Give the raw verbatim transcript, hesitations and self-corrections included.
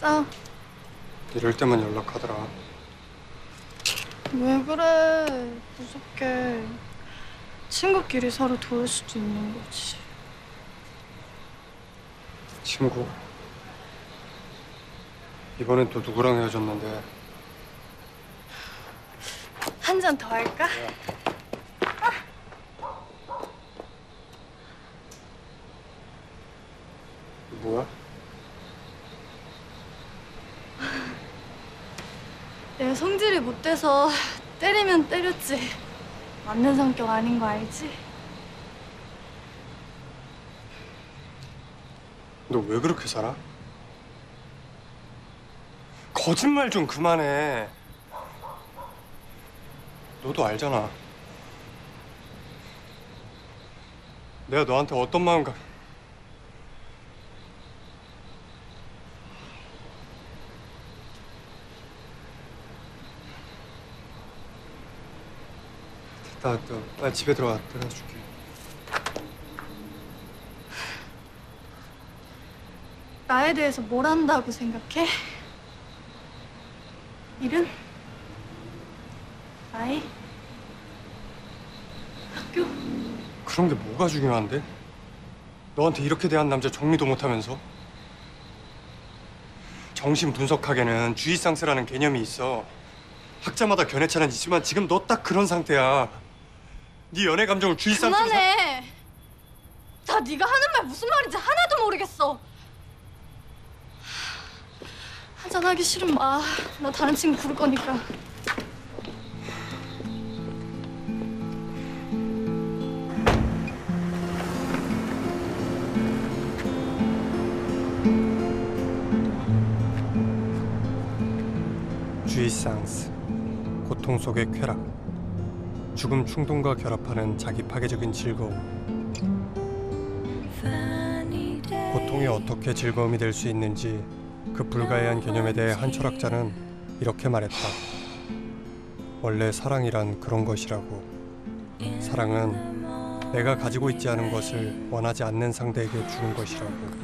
알았어. 이럴 때만 연락하더라. 왜 그래? 무섭게. 친구끼리 서로 도울 수도 있는 거지. 친구? 이번엔 또 누구랑 헤어졌는데? 한 잔 더 할까? 네. 뭐야? 내가 성질이 못 돼서 때리면 때렸지. 맞는 성격 아닌 거 알지? 너 왜 그렇게 살아? 거짓말 좀 그만해. 너도 알잖아. 내가 너한테 어떤 마음가... 나, 나, 빨리 집에 들어와. 데려다줄게. 나에 대해서 뭘 안다고 생각해? 이름? 나이? 학교? 그런 게 뭐가 중요한데? 너한테 이렇게 대한 남자 정리도 못하면서? 정신 분석학에는 주이상스라는 개념이 있어. 학자마다 견해차는 있지만 지금 너 딱 그런 상태야. 네 연애 감정을 주의상... 그만해! 사... 나 네가 하는 말 무슨 말인지 하나도 모르겠어. 한잔하기 싫은 마. 나 다른 친구 부를 거니까. 주이상스. 고통 속의 쾌락. 죽음 충동과 결합하는 자기 파괴적인 즐거움. 고통이 어떻게 즐거움이 될 수 있는지 그 불가해한 개념에 대해 한 철학자는 이렇게 말했다. 원래 사랑이란 그런 것이라고. 사랑은 내가 가지고 있지 않은 것을 원하지 않는 상대에게 주는 것이라고.